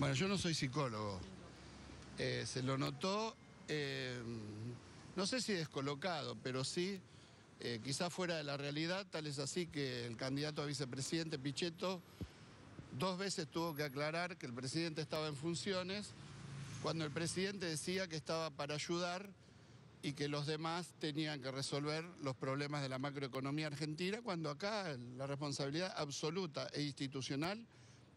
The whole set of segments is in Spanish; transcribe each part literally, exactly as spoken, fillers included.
Bueno, yo no soy psicólogo. Eh, se lo notó, eh, no sé si descolocado, pero sí, eh, quizás fuera de la realidad. Tal es así que el candidato a vicepresidente, Pichetto, dos veces tuvo que aclarar que el presidente estaba en funciones, cuando el presidente decía que estaba para ayudar y que los demás tenían que resolver los problemas de la macroeconomía argentina, cuando acá la responsabilidad absoluta e institucional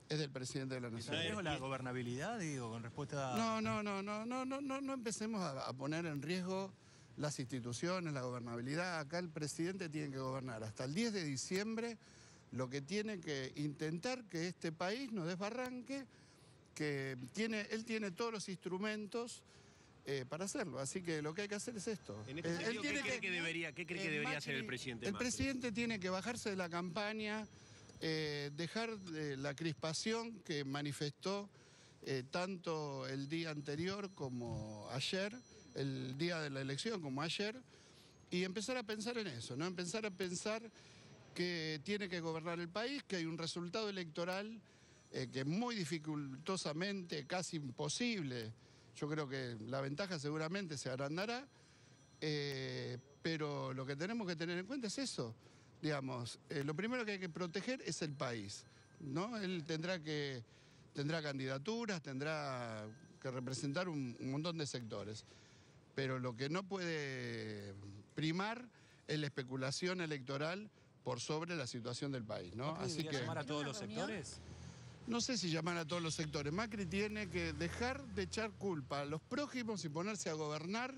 es del presidente de la Nación. ¿Está en riesgo la gobernabilidad, digo, con respuesta a...? No, no, no, no, no, no, no, no empecemos a, a poner en riesgo las instituciones, la gobernabilidad. Acá el presidente tiene que gobernar hasta el diez de diciembre, lo que tiene que intentar que este país no desbarranque, que tiene, él tiene todos los instrumentos Eh, para hacerlo, así que lo que hay que hacer es esto. En este sentido, ¿qué cree que debería, qué cree que debería hacer el presidente Macri? El presidente tiene que bajarse de la campaña, eh, dejar de la crispación que manifestó eh, tanto el día anterior como ayer, el día de la elección como ayer, y empezar a pensar en eso, ¿no? Empezar a pensar que tiene que gobernar el país, que hay un resultado electoral eh, que muy dificultosamente, casi imposible. Yo creo que la ventaja seguramente se agrandará, eh, pero lo que tenemos que tener en cuenta es eso. Digamos, eh, lo primero que hay que proteger es el país, ¿no? Él tendrá que tendrá candidaturas, tendrá que representar un, un montón de sectores. Pero lo que no puede primar es la especulación electoral por sobre la situación del país, ¿no? Así que llamar a todos los sectores. No sé si llamar a todos los sectores. Macri tiene que dejar de echar culpa a los prójimos y ponerse a gobernar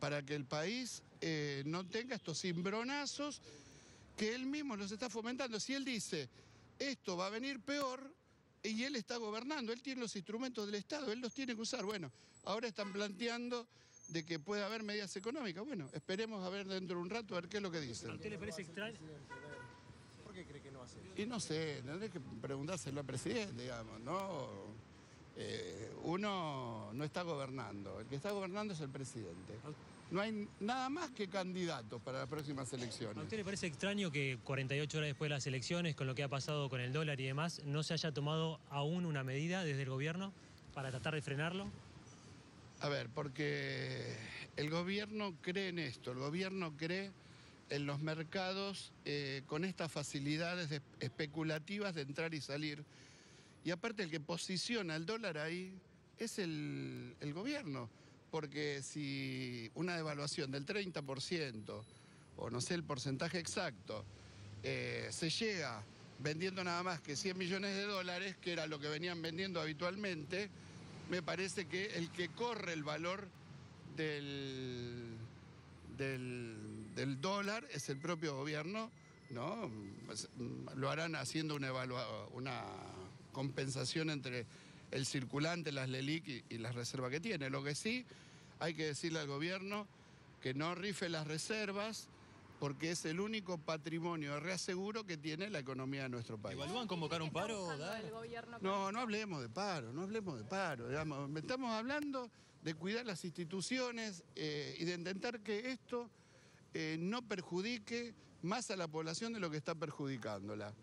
para que el país eh, no tenga estos cimbronazos que él mismo los está fomentando. Si él dice, esto va a venir peor, y él está gobernando, él tiene los instrumentos del Estado, él los tiene que usar. Bueno, ahora están planteando de que puede haber medidas económicas. Bueno, esperemos a ver dentro de un rato a ver qué es lo que dicen. ¿A usted le parece extraño? ¿Por qué cree que no hace eso? Y no sé, tendré que preguntárselo al presidente, digamos, ¿no? Eh, uno no está gobernando, el que está gobernando es el presidente. No hay nada más que candidatos para las próximas elecciones. ¿A usted le parece extraño que cuarenta y ocho horas después de las elecciones, con lo que ha pasado con el dólar y demás, no se haya tomado aún una medida desde el gobierno para tratar de frenarlo? A ver, porque el gobierno cree en esto, el gobierno cree en los mercados eh, con estas facilidades de, especulativas de entrar y salir. Y aparte el que posiciona el dólar ahí es el, el gobierno, porque si una devaluación del treinta por ciento, o no sé el porcentaje exacto, eh, se llega vendiendo nada más que cien millones de dólares, que era lo que venían vendiendo habitualmente, me parece que el que corre el valor del... Del, del dólar es el propio gobierno, ¿no? Lo harán haciendo una, evalua, una compensación entre el circulante, las LELIQ y, y las reservas que tiene. Lo que sí hay que decirle al gobierno que no rife las reservas, porque es el único patrimonio de reaseguro que tiene la economía de nuestro país. ¿Evalúan convocar un paro? No, no hablemos de paro, no hablemos de paro. Digamos, estamos hablando de cuidar las instituciones eh, y de intentar que esto eh, no perjudique más a la población de lo que está perjudicándola.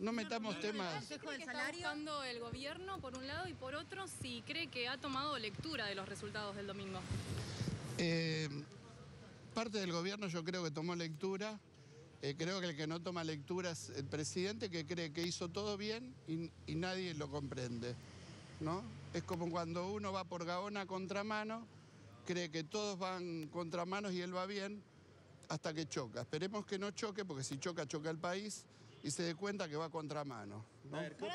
No metamos temas. ¿Qué está buscando el gobierno, por un lado, y por otro, si cree que ha tomado lectura de los resultados del domingo? Eh... Parte del gobierno yo creo que tomó lectura, eh, creo que el que no toma lectura es el presidente, que cree que hizo todo bien y, y nadie lo comprende, ¿no? Es como cuando uno va por Gaona a contramano, cree que todos van contramanos y él va bien, hasta que choca. Esperemos que no choque, porque si choca, choca el país y se dé cuenta que va contramano, ¿no?